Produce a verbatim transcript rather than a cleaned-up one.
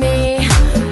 me.